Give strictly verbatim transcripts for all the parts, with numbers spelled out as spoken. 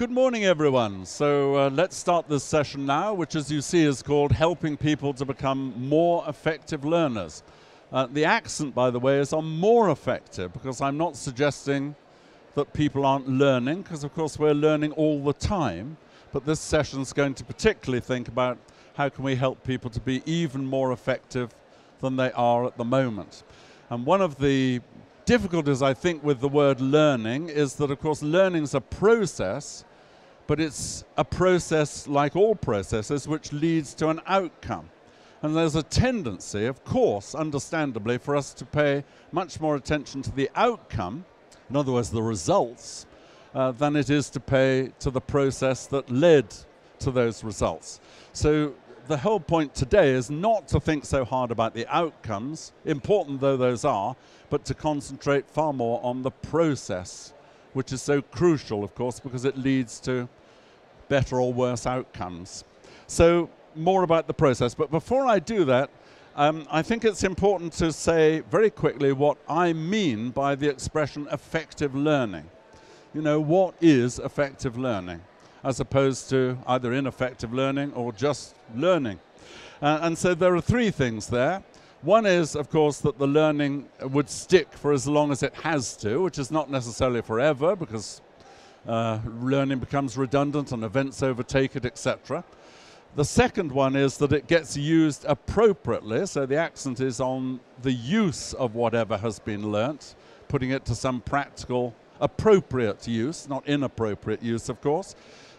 Good morning, everyone. So uh, let's start this session now, which, as you see, is called Helping People to Become More Effective Learners. Uh, the accent, by the way, is on more effective, because I'm not suggesting that people aren't learning, because, of course, we're learning all the time. But this session's going to particularly think about how can we help people to be even more effective than they are at the moment. And one of the difficulties, I think, with the word learning is that, of course, learning's a process, but it's a process, like all processes, which leads to an outcome. And there's a tendency, of course, understandably, for us to pay much more attention to the outcome, in other words, the results, uh, than it is to pay to the process that led to those results. So the whole point today is not to think so hard about the outcomes, important though those are, but to concentrate far more on the process, which is so crucial, of course, because it leads to better or worse outcomes. So more about the process. But before I do that, um, I think it's important to say very quickly what I mean by the expression effective learning. You know, what is effective learning, as opposed to either ineffective learning or just learning? Uh, and so there are three things there. One is, of course, that the learning would stick for as long as it has to, which is not necessarily forever, because uh, learning becomes redundant and events overtake it, et cetera. The second one is that it gets used appropriately, so the accent is on the use of whatever has been learnt, putting it to some practical, appropriate use, not inappropriate use, of course.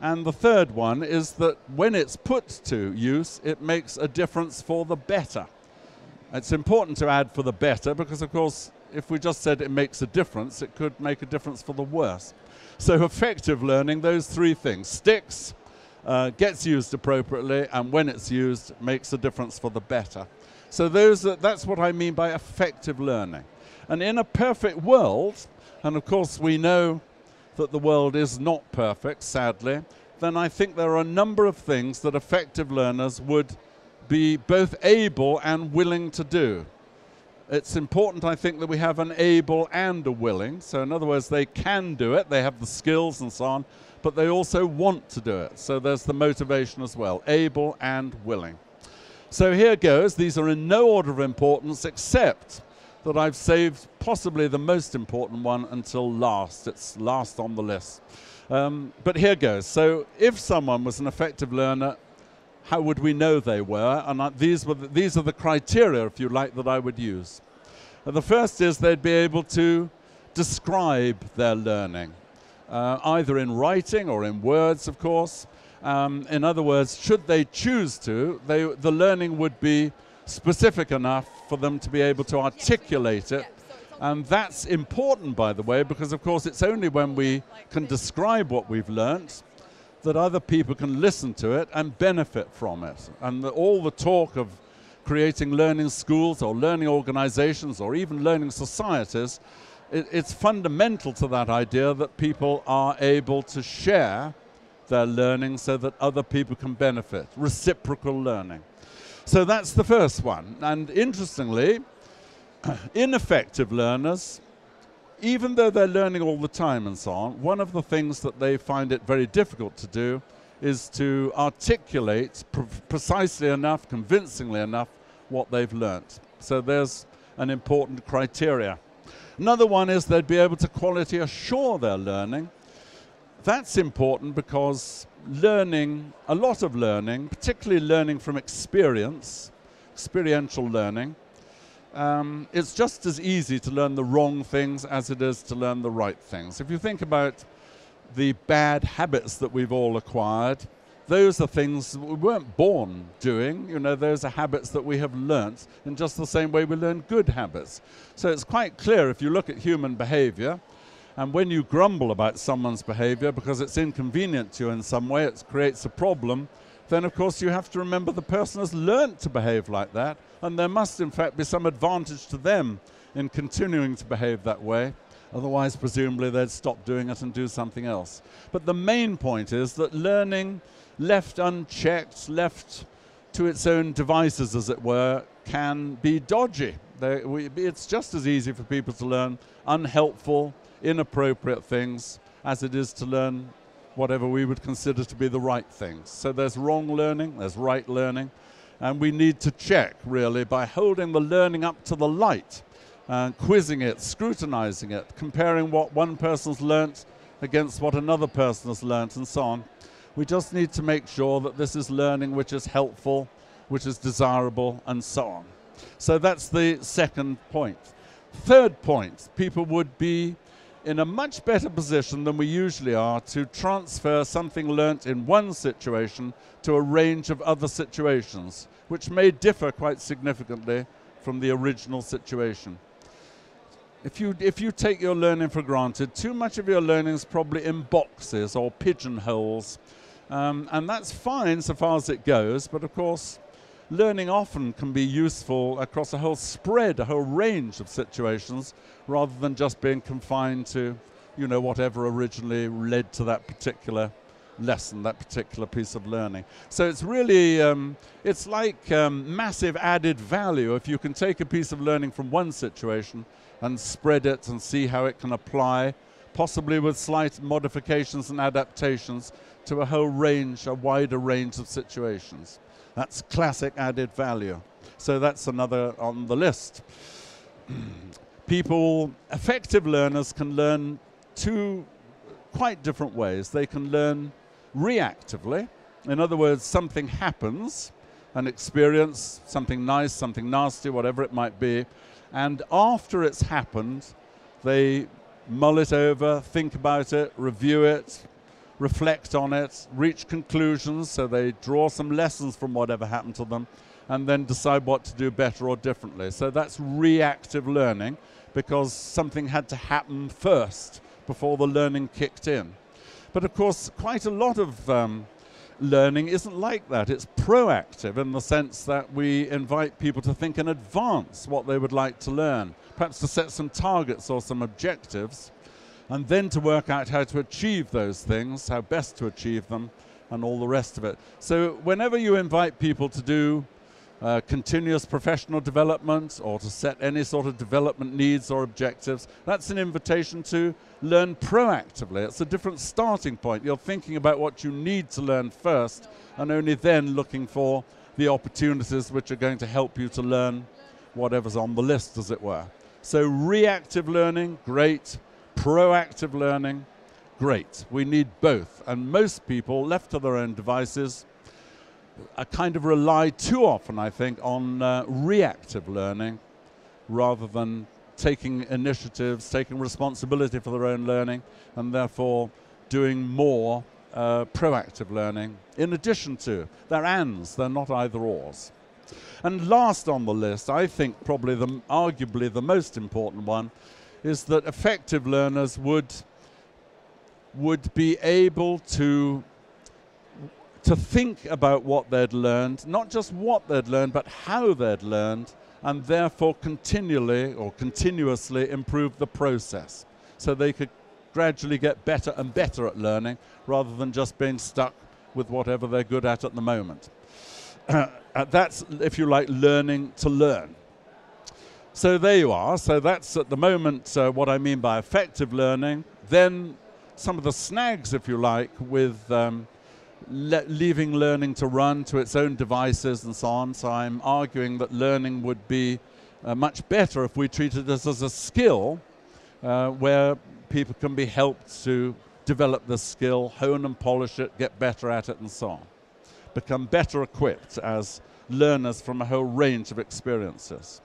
And the third one is that when it's put to use, it makes a difference for the better. It's important to add for the better because, of course, if we just said it makes a difference, it could make a difference for the worse. So effective learning, those three things: sticks, uh, gets used appropriately, and when it's used, makes a difference for the better. So those are, that's what I mean by effective learning. And in a perfect world, and of course we know that the world is not perfect, sadly, then I think there are a number of things that effective learners would be both able and willing to do. It's important, I think, that we have an able and a willing. So in other words, they can do it, they have the skills and so on, but they also want to do it. So there's the motivation as well, able and willing. So here goes. These are in no order of importance, except that I've saved possibly the most important one until last. It's last on the list. Um, but here goes. So if someone was an effective learner, how would we know they were? And these, were the, these are the criteria, if you like, that I would use. And the first is they'd be able to describe their learning, uh, either in writing or in words, of course. Um, in other words, should they choose to, they, the learning would be specific enough for them to be able to articulate it. And that's important, by the way, because, of course, it's only when we can describe what we've learnt that other people can listen to it and benefit from it. And the, all the talk of creating learning schools or learning organizations or even learning societies, it, it's fundamental to that idea that people are able to share their learning so that other people can benefit, reciprocal learning. So that's the first one. And interestingly, ineffective learners, even though they're learning all the time and so on, one of the things that they find it very difficult to do is to articulate pre precisely enough, convincingly enough, what they've learnt. So there's an important criteria. Another one is they'd be able to quality assure their learning. That's important because learning, a lot of learning, particularly learning from experience, experiential learning, Um, it's just as easy to learn the wrong things as it is to learn the right things. If you think about the bad habits that we've all acquired, those are things we weren't born doing. You know, those are habits that we have learnt in just the same way we learn good habits. So it's quite clear if you look at human behavior, and when you grumble about someone's behavior because it's inconvenient to you in some way, it creates a problem, then, of course, you have to remember the person has learnt to behave like that, and there must, in fact, be some advantage to them in continuing to behave that way. Otherwise, presumably, they'd stop doing it and do something else. But the main point is that learning, left unchecked, left to its own devices, as it were, can be dodgy. They, we, it's just as easy for people to learn unhelpful, inappropriate things as it is to learn whatever we would consider to be the right things. So there's wrong learning, there's right learning, and we need to check, really, by holding the learning up to the light, uh, quizzing it, scrutinizing it, comparing what one person's learnt against what another person has learnt, and so on. We just need to make sure that this is learning which is helpful, which is desirable, and so on. So that's the second point. Third point, people would be in a much better position than we usually are to transfer something learnt in one situation to a range of other situations, which may differ quite significantly from the original situation. If you, if you take your learning for granted, too much of your learning is probably in boxes or pigeonholes, um, and that's fine so far as it goes, but of course, learning often can be useful across a whole spread, a whole range of situations, rather than just being confined to, you know, whatever originally led to that particular lesson, that particular piece of learning. So it's really, um, it's like um, massive added value if you can take a piece of learning from one situation and spread it and see how it can apply, possibly with slight modifications and adaptations, to a whole range, a wider range of situations. That's classic added value. So that's another on the list. People, effective learners, can learn two quite different ways. They can learn reactively. In other words, something happens, an experience, something nice, something nasty, whatever it might be. And after it's happened, they mull it over, think about it, review it, reflect on it, reach conclusions, so they draw some lessons from whatever happened to them, and then decide what to do better or differently. So that's reactive learning, because something had to happen first before the learning kicked in. But of course, quite a lot of um, learning isn't like that. It's proactive in the sense that we invite people to think in advance what they would like to learn, perhaps to set some targets or some objectives, and then to work out how to achieve those things, how best to achieve them, and all the rest of it. So whenever you invite people to do uh, continuous professional development or to set any sort of development needs or objectives, that's an invitation to learn proactively. It's a different starting point. You're thinking about what you need to learn first, and only then looking for the opportunities which are going to help you to learn whatever's on the list, as it were. So reactive learning, great. Proactive learning, great. We need both. And most people, left to their own devices, are kind of rely too often, I think, on uh, reactive learning rather than taking initiatives, taking responsibility for their own learning, and therefore doing more uh, proactive learning in addition to. They're ands, they're not either ors. And last on the list, I think probably the, arguably the most important one, is that effective learners would, would be able to, to think about what they'd learned, not just what they'd learned, but how they'd learned, and therefore continually or continuously improve the process. So they could gradually get better and better at learning, rather than just being stuck with whatever they're good at at the moment. That's, if you like, learning to learn. So there you are. So that's at the moment uh, what I mean by effective learning. Then some of the snags, if you like, with um, le leaving learning to run to its own devices and so on. So I'm arguing that learning would be uh, much better if we treated this as a skill uh, where people can be helped to develop the skill, hone and polish it, get better at it, and so on. Become better equipped as learners from a whole range of experiences.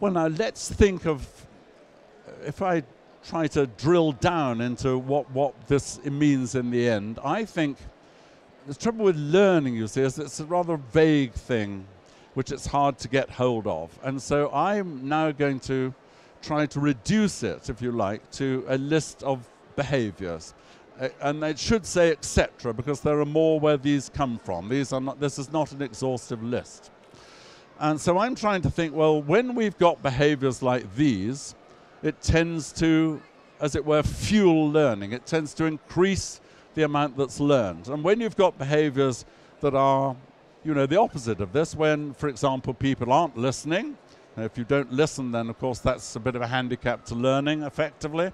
Well, now let's think of, if I try to drill down into what, what this means in the end, I think the trouble with learning, you see, is it's a rather vague thing which it's hard to get hold of. And so I'm now going to try to reduce it, if you like, to a list of behaviors. And it should say et cetera, because there are more where these come from. These are not, this is not an exhaustive list. And so I'm trying to think, well, when we've got behaviors like these, it tends to, as it were, fuel learning. It tends to increase the amount that's learned. And when you've got behaviors that are, you know, the opposite of this, when, for example, people aren't listening, if you don't listen, then, of course, that's a bit of a handicap to learning, effectively.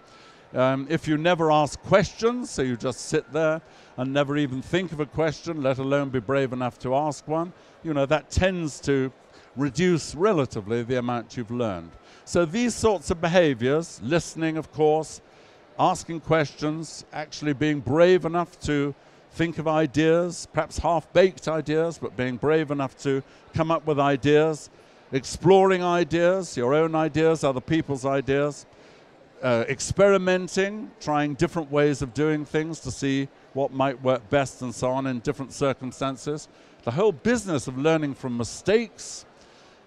Um, if you never ask questions, so you just sit there and never even think of a question, let alone be brave enough to ask one, you know, that tends to reduce relatively the amount you've learned. So these sorts of behaviors, listening, of course, asking questions, actually being brave enough to think of ideas, perhaps half-baked ideas, but being brave enough to come up with ideas, exploring ideas, your own ideas, other people's ideas, uh, experimenting, trying different ways of doing things to see what might work best and so on in different circumstances. The whole business of learning from mistakes,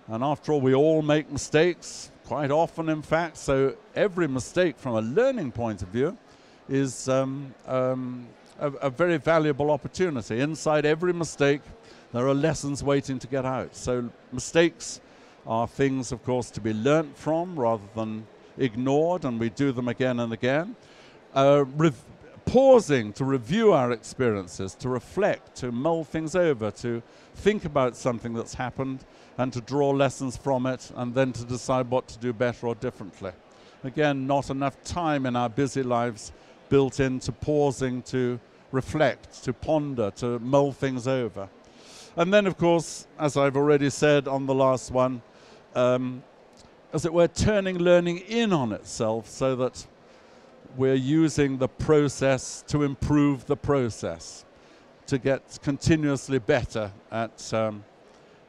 and after all, we all make mistakes, quite often in fact, so every mistake from a learning point of view is um, um, a, a very valuable opportunity. Inside every mistake, there are lessons waiting to get out. So mistakes are things, of course, to be learnt from rather than ignored, and we do them again and again. Uh, Pausing to review our experiences, to reflect, to mull things over, to think about something that's happened and to draw lessons from it and then to decide what to do better or differently. Again, not enough time in our busy lives built into pausing to reflect, to ponder, to mull things over. And then, of course, as I've already said on the last one, um, as it were, turning learning in on itself so that we're using the process to improve the process, to get continuously better at, um,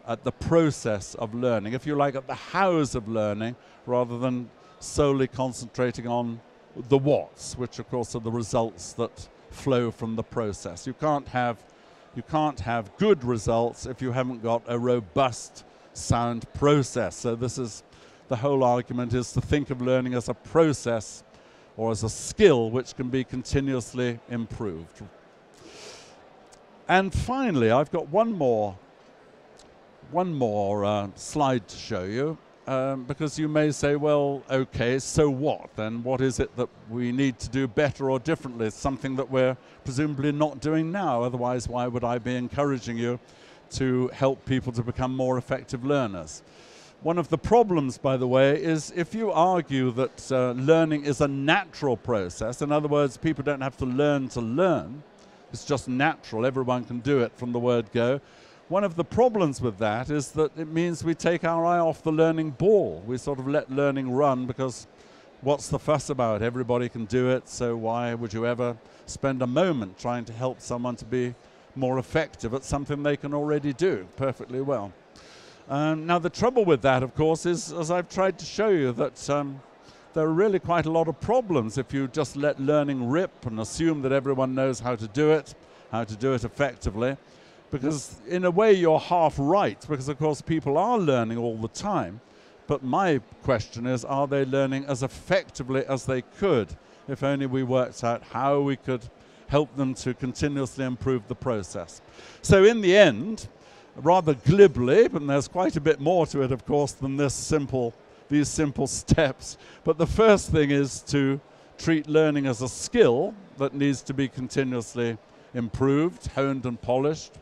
at the process of learning, if you like, at the hows of learning, rather than solely concentrating on the whats, which of course are the results that flow from the process. You can't have, you can't have good results if you haven't got a robust, sound process. So this is, the whole argument is to think of learning as a process or as a skill which can be continuously improved. And finally, I've got one more, one more uh, slide to show you, um, because you may say, well, okay, so what? Then what is it that we need to do better or differently? It's something that we're presumably not doing now, otherwise why would I be encouraging you to help people to become more effective learners? One of the problems, by the way, is if you argue that uh, learning is a natural process, in other words, people don't have to learn to learn, it's just natural, everyone can do it from the word go. One of the problems with that is that it means we take our eye off the learning ball. We sort of let learning run because what's the fuss about? Everybody can do it, so why would you ever spend a moment trying to help someone to be more effective at something they can already do perfectly well? Um, now the trouble with that, of course, is, as I've tried to show you, that um, there are really quite a lot of problems if you just let learning rip and assume that everyone knows how to do it, how to do it effectively, because in a way you're half right, because of course people are learning all the time, but my question is, are they learning as effectively as they could if only we worked out how we could help them to continuously improve the process? So in the end, rather glibly, but there's quite a bit more to it, of course, than this simple, these simple steps. But the first thing is to treat learning as a skill that needs to be continuously improved, honed and polished,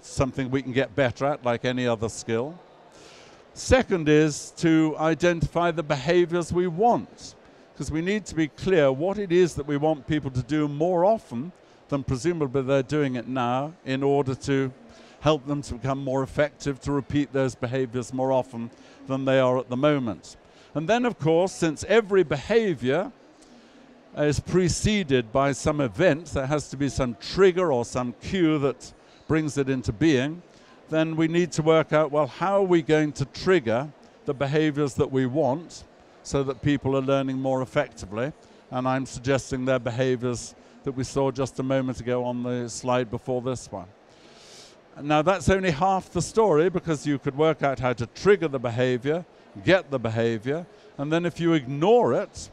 something we can get better at like any other skill. Second is to identify the behaviors we want, because we need to be clear what it is that we want people to do more often than presumably they're doing it now in order to help them to become more effective, to repeat those behaviors more often than they are at the moment. And then, of course, since every behavior is preceded by some event, there has to be some trigger or some cue that brings it into being, then we need to work out, well, how are we going to trigger the behaviors that we want so that people are learning more effectively? And I'm suggesting their behaviors that we saw just a moment ago on the slide before this one. Now that's only half the story, because you could work out how to trigger the behavior, get the behavior, and then if you ignore it,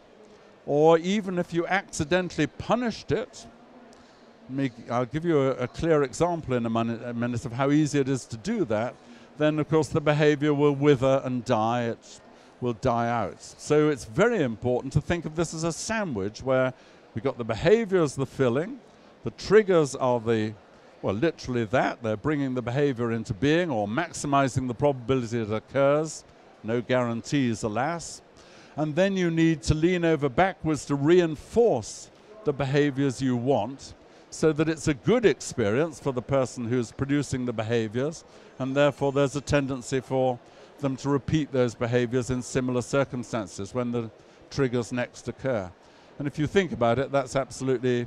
or even if you accidentally punished it, I'll give you a, a clear example in a minute, a minute of how easy it is to do that, then of course the behavior will wither and die, it will die out. So it's very important to think of this as a sandwich where we've got the behavior as the filling, the triggers are the well, literally that, they're bringing the behavior into being or maximizing the probability it occurs, no guarantees, alas. and then you need to lean over backwards to reinforce the behaviors you want so that it's a good experience for the person who's producing the behaviors, and therefore there's a tendency for them to repeat those behaviors in similar circumstances when the triggers next occur. And if you think about it, that's absolutely,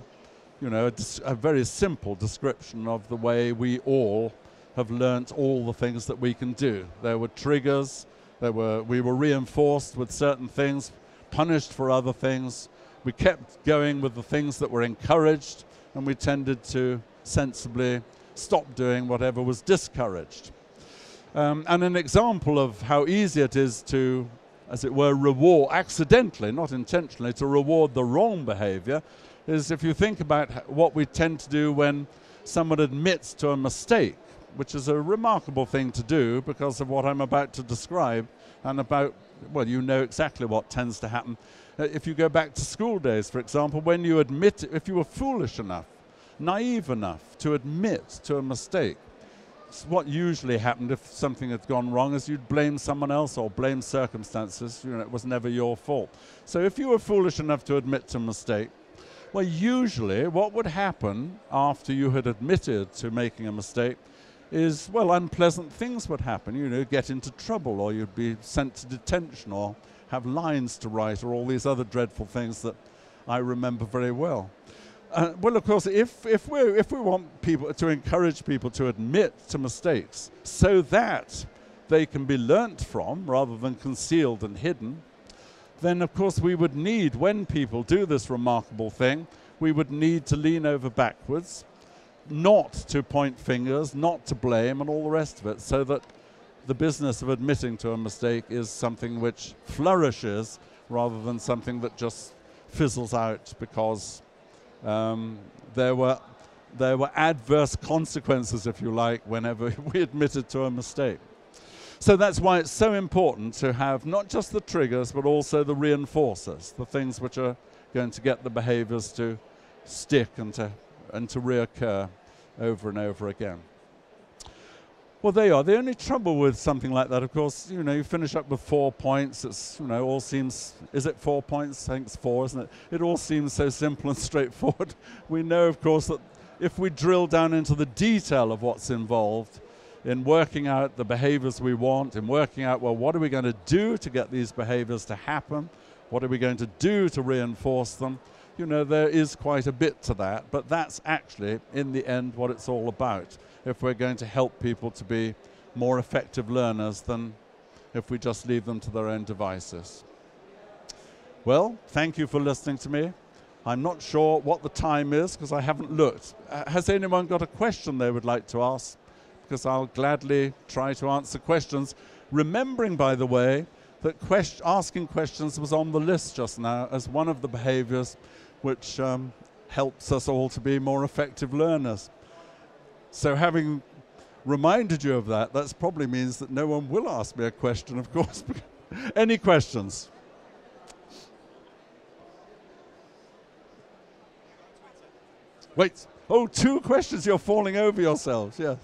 you know, a, a very simple description of the way we all have learnt all the things that we can do. There were triggers, there were, we were reinforced with certain things, punished for other things, we kept going with the things that were encouraged, and we tended to sensibly stop doing whatever was discouraged. Um, and an example of how easy it is to, as it were, reward, accidentally, not intentionally, to reward the wrong behavior is if you think about what we tend to do when someone admits to a mistake, which is a remarkable thing to do because of what I'm about to describe and about, well, you know exactly what tends to happen. If you go back to school days, for example, when you admit, if you were foolish enough, naive enough to admit to a mistake, what usually happened if something had gone wrong is you'd blame someone else or blame circumstances. You know, it was never your fault. So if you were foolish enough to admit to a mistake, well, usually what would happen after you had admitted to making a mistake is, well, unpleasant things would happen. You know, get into trouble, or you'd be sent to detention, or have lines to write, or all these other dreadful things that I remember very well. Uh, well, of course, if, if, we're, if we want people to encourage people to admit to mistakes so that they can be learnt from rather than concealed and hidden, then, of course, we would need, when people do this remarkable thing, we would need to lean over backwards, not to point fingers, not to blame, and all the rest of it, so that the business of admitting to a mistake is something which flourishes rather than something that just fizzles out because Um, there were, there were adverse consequences, if you like, whenever we admitted to a mistake. So that's why it's so important to have not just the triggers, but also the reinforcers, the things which are going to get the behaviors to stick and to, and to reoccur over and over again. Well, they are. The only trouble with something like that, of course, you know, you finish up with four points. It's, you know, all seems, is it four points? I think it's four, isn't it? It all seems so simple and straightforward. We know, of course, that if we drill down into the detail of what's involved in working out the behaviors we want, in working out, well, what are we going to do to get these behaviors to happen? What are we going to do to reinforce them? You know, there is quite a bit to that, but that's actually, in the end, what it's all about, if we're going to help people to be more effective learners than if we just leave them to their own devices. Well, thank you for listening to me. I'm not sure what the time is because I haven't looked. Uh, has anyone got a question they would like to ask? Because I'll gladly try to answer questions. Remembering, by the way, that quest- asking questions was on the list just now as one of the behaviors which um, helps us all to be more effective learners. So having reminded you of that, that probably means that no one will ask me a question, of course. Any questions? Wait, oh, two questions, you're falling over yourselves, yes.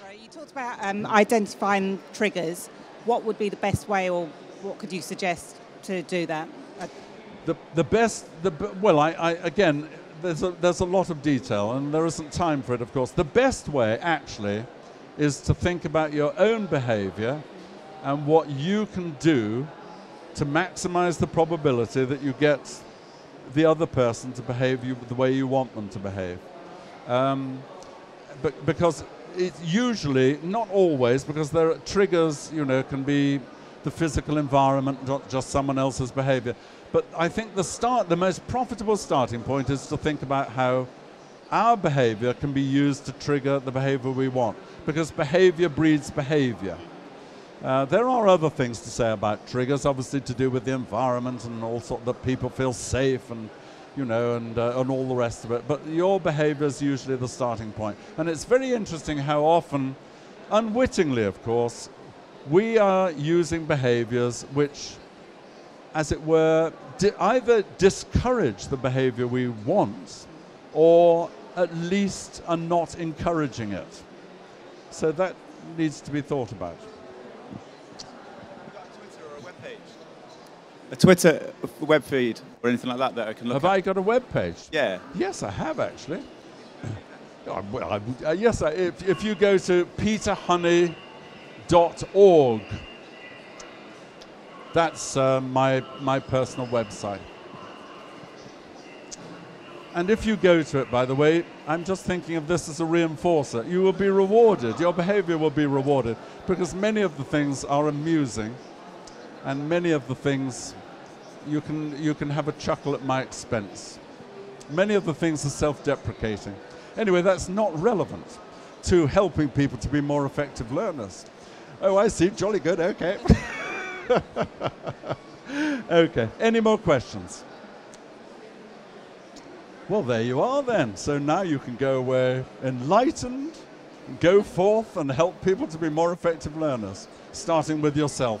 Sorry, you talked about um, identifying triggers. What would be the best way, or what could you suggest to do that? The, the best, the, well, I, I again, there's a, there's a lot of detail, and there isn't time for it, of course. The best way, actually, is to think about your own behavior and what you can do to maximize the probability that you get the other person to behave you, the way you want them to behave. Um, but, because it's usually, not always, because there are triggers, you know, can be the physical environment, not just someone else's behavior. But I think the start, the most profitable starting point is to think about how our behavior can be used to trigger the behavior we want, because behavior breeds behavior. Uh, there are other things to say about triggers, obviously to do with the environment and all sort that people feel safe and, you know, and, uh, and all the rest of it. But your behavior is usually the starting point. And it's very interesting how often, unwittingly, of course, we are using behaviors which, as it were, di either discourage the behavior we want or at least are not encouraging it. So that needs to be thought about. You've got a Twitter or a web page? a Twitter web feed or anything like that that I can look have at? Have I got a web page? Yeah. Yes, I have, actually. I, I, I, yes, I, if, if you go to peter honey dot org, that's uh, my, my personal website. And if you go to it, by the way, I'm just thinking of this as a reinforcer. You will be rewarded. Your behavior will be rewarded, because many of the things are amusing, and many of the things you can, you can have a chuckle at my expense. Many of the things are self-deprecating. Anyway, that's not relevant to helping people to be more effective learners. Oh, I see. Jolly good. Okay. Okay. Any more questions? Well, there you are then. So now you can go away enlightened, go forth and help people to be more effective learners, starting with yourself.